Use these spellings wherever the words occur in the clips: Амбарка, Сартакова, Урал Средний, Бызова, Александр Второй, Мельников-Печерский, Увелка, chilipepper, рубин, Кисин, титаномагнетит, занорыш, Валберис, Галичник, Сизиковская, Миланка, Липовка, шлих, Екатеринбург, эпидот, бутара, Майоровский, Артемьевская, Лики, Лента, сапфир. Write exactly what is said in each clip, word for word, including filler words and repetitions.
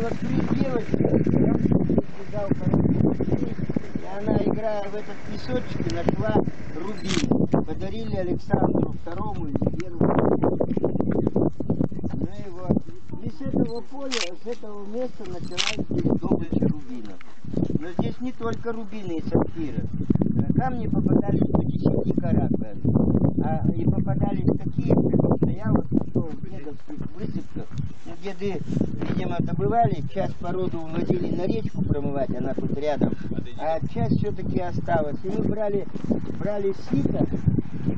на три девочки, я и она, играя в этот песочек, нашла рубин. Подарили Александру Второму и первому. Ну и вот. И с этого поля, с этого места началась здесь добыча рубина. Но здесь не только рубины и сапфиры. Камни попадались по десяти каратам. А, и попадались такие, что я вот нашел в кнеговских высыпках. Ну, деды, видимо, добывали, часть породы уводили на речку промывать, она тут рядом. А часть все-таки осталась. И мы брали, брали сито.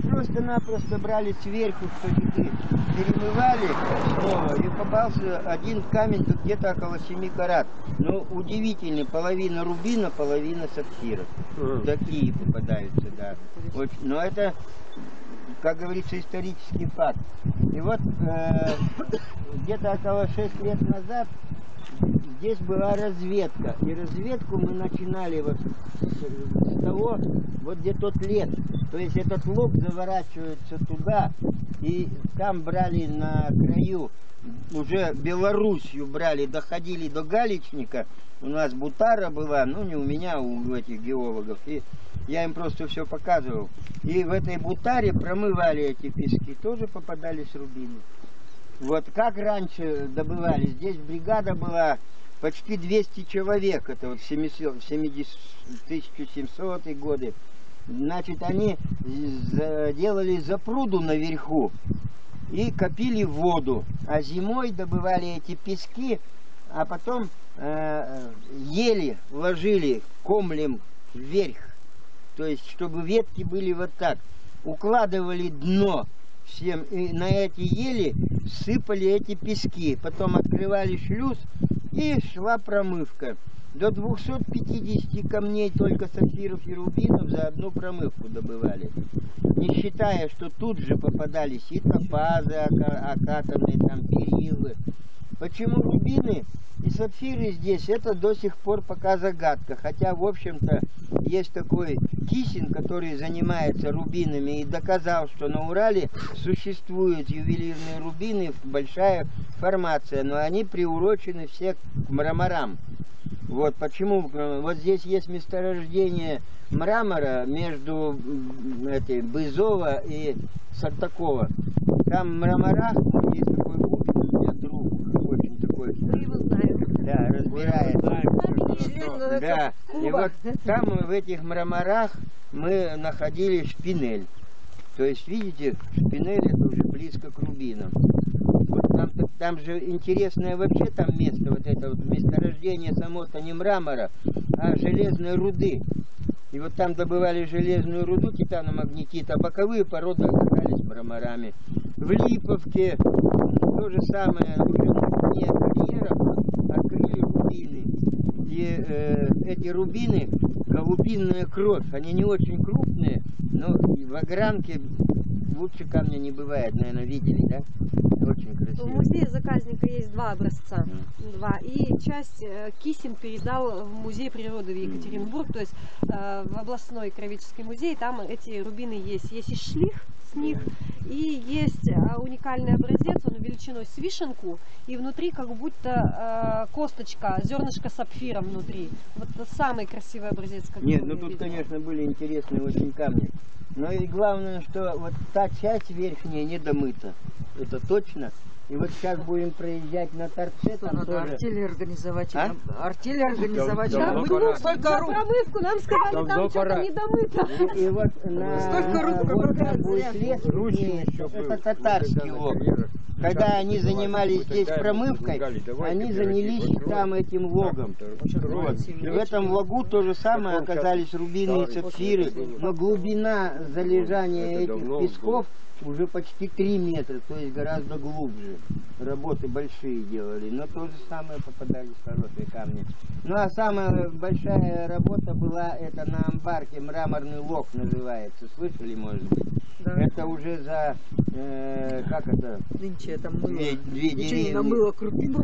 Просто-напросто брали сверху, что перемывали снова, и попался один камень, где-то около семи карат. Ну, удивительно, половина рубина, половина сапфира. Такие попадаются, да. Вот, но это, как говорится, исторический факт. И вот э, где-то около шести лет назад здесь была разведка. И разведку мы начинали вот с, с того, вот где тот лес. То есть этот лог заворачивается туда, и там брали на краю, уже Белоруссию брали, доходили до Галичника. У нас бутара была, ну не у меня, у этих геологов. И я им просто все показывал. И в этой бутаре промывали эти пески, тоже попадались рубины. Вот как раньше добывали, здесь бригада была почти двести человек, это вот в тысяча семисотые годы. Значит, они делали запруду наверху и копили воду, а зимой добывали эти пески, а потом э, ели, ложили комлем вверх, то есть, чтобы ветки были вот так, укладывали дно всем, и на эти ели сыпали эти пески, потом открывали шлюз и шла промывка. До двухсот пятидесяти камней только сапфиров и рубинов за одну промывку добывали. Не считая, что тут же попадались и топазы, окатанные там перилы. Почему рубины и сапфиры здесь, это до сих пор пока загадка. Хотя, в общем-то, есть такой Кисин, который занимается рубинами и доказал, что на Урале существуют ювелирные рубины, большая формация, но они приурочены все к мраморам. Вот почему, вот здесь есть месторождение мрамора между этой Бызова и Сартакова. Там мрамора, есть такой кубик, у меня друг очень такой. Мы его знаем. Да, разбирает. Да, да. И вот там в этих мраморах мы находили шпинель. То есть, видите, шпинель это уже близко к рубинам. Там, там же интересное вообще там место, вот это вот месторождение само-то не мрамора, а железной руды. И вот там добывали железную руду, титаномагнетит, а боковые породы оказались мраморами. В Липовке то же самое, уже на дне карьеров открыли рубины. И э, эти рубины, голубиная кровь, они не очень крупные, но в огранке лучше камня не бывает, наверное, видели, да? Очень красиво. В музее заказника есть два образца. Mm. Два. И часть Кисин передал в музей природы в Екатеринбург, mm. то есть э, в областной краеведческий музей, там эти рубины есть. Есть и шлих с них, mm. и есть э, уникальный образец, он величиной с вишенку, и внутри как будто э, косточка, зернышко сапфира внутри. Вот самый красивый образец. Нет, ну тут, видела. Конечно, были интересные очень камни. Но и главное, что вот та часть верхняя не домыта. Это точно. И вот сейчас будем проезжать на торце. Там надо тоже... артель организовать. А? Артель организовать. Да, ну, столько рук. Промывку нам сказали, давно там что-то не домыто. И, и вот на... Столько рук промывать. Это татарский лог. Когда они занимались здесь промывкой, они занялись там этим логом. Вот. И в этом логу то же самое оказались рубины и сапфиры. Но глубина залежания этих песков уже почти три метра, то есть гораздо глубже. Работы большие делали, но то же самое попадались хорошие камни. Ну а самая большая работа была, это на Амбарке, мраморный лог называется. Слышали, может быть? Да. Это уже за, э, как это? Нынче там было. Две, две деревни. Там было крупно.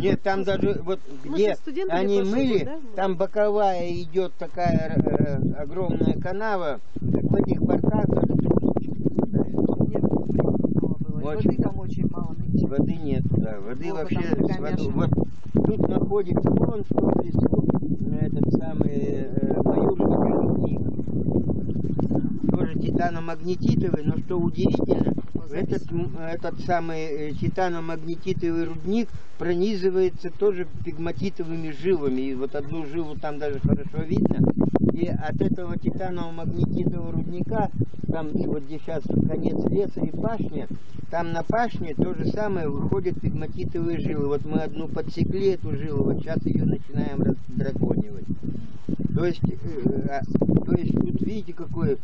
Нет, там даже, вот где они мыли, да? Там боковая идет такая э, огромная канава, как в этих бортах. Воды там очень мало. Воды нет, да. Воды вообще с водой. Вот тут находится консул, на этот самый Майоровский. Тоже титаномагнетитовый, но что удивительно, этот, этот самый титаномагнетитовый рудник пронизывается тоже пегматитовыми жилами. И вот одну жилу там даже хорошо видно. И от этого титановомагнетитового рудника, там вот где сейчас конец леса и пашня, там на пашне то же самое выходят пегматитовые жилы. Вот мы одну подсекли, эту жилу, вот сейчас ее начинаем раздраконивать. То есть, то есть тут видите, какое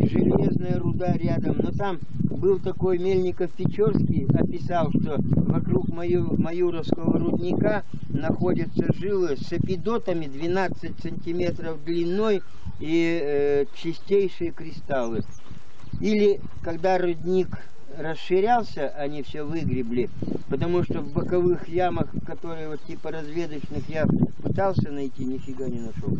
железная руда рядом. Но там был такой Мельников-Печерский, описал, что вокруг Майоровского рудника находятся жилы с эпидотами двенадцать сантиметров длиной и э, чистейшие кристаллы. Или когда рудник расширялся, они все выгребли, потому что в боковых ямах, которые вот типа разведочных я пытался найти, нифига не нашел.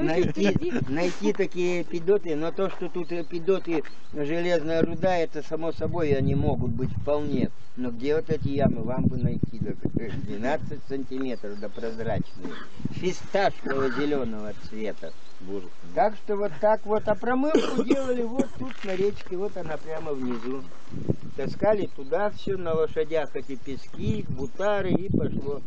Найти, найти такие эпидоты, но то, что тут эпидоты, железная руда, это само собой, они могут быть вполне. Но где вот эти ямы, вам бы найти двенадцать сантиметров, да прозрачные, фисташкового зеленого цвета. Боже. Так что вот так вот, а промывку делали вот тут на речке, вот она прямо внизу. Таскали туда все, на лошадях эти пески, бутары, и пошло.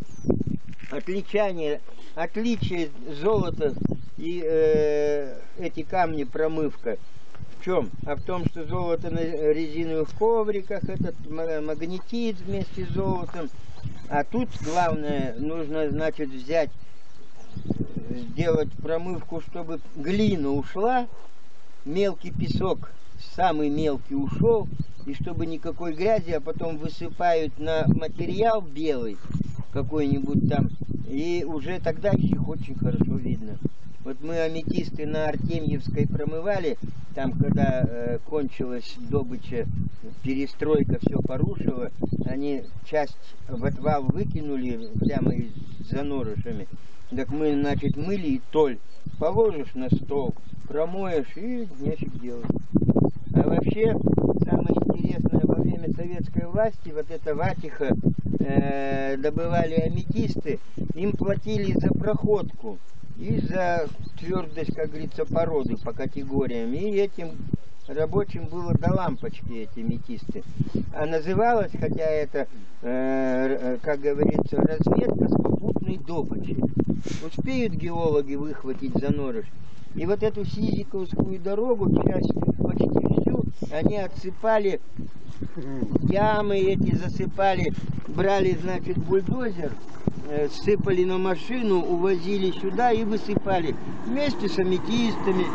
Отличание, отличие золота и э, эти камни промывка в чем? А в том, что золото на резиновых ковриках, этот магнетит вместе с золотом. А тут главное, нужно, значит, взять, сделать промывку, чтобы глина ушла, мелкий песок, самый мелкий, ушел, и чтобы никакой грязи, а потом высыпают на материал белый какой-нибудь там, и уже тогда их очень хорошо видно. Вот мы аметисты на Артемьевской промывали, там, когда э, кончилась добыча, перестройка все порушила, они часть в отвал выкинули прямо из занорышами. Так мы, значит, мыли, и толь положишь на стол, промоешь, и нечего делать. А вообще, самое интересное, во время советской власти вот эта ватиха, э, добывали аметисты, им платили за проходку и за твердость, как говорится, породы по категориям. И этим рабочим было до лампочки, эти аметисты. А называлось, хотя это, э, как говорится, разведка с попутной добычей. Успеют геологи выхватить занорыш. И вот эту Сизиковскую дорогу, часть, почти всю, они отсыпали ямы эти, засыпали, брали, значит, бульдозер, э, сыпали на машину, увозили сюда и высыпали вместе с аметистами.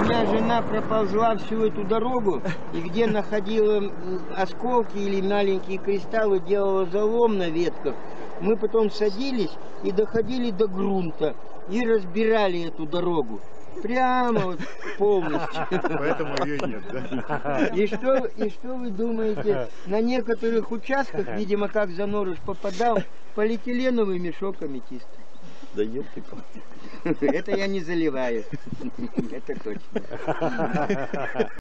У меня жена проползла всю эту дорогу, и где находила осколки или маленькие кристаллы, делала залом на ветках. Мы потом садились и доходили до грунта, и разбирали эту дорогу. Прямо вот полностью. Поэтому ее нет, да? И что, и что вы думаете, на некоторых участках, видимо, как занорыш попадал, полиэтиленовый мешок аметиста. Да нет, ты. Это я не заливаю. Это точно.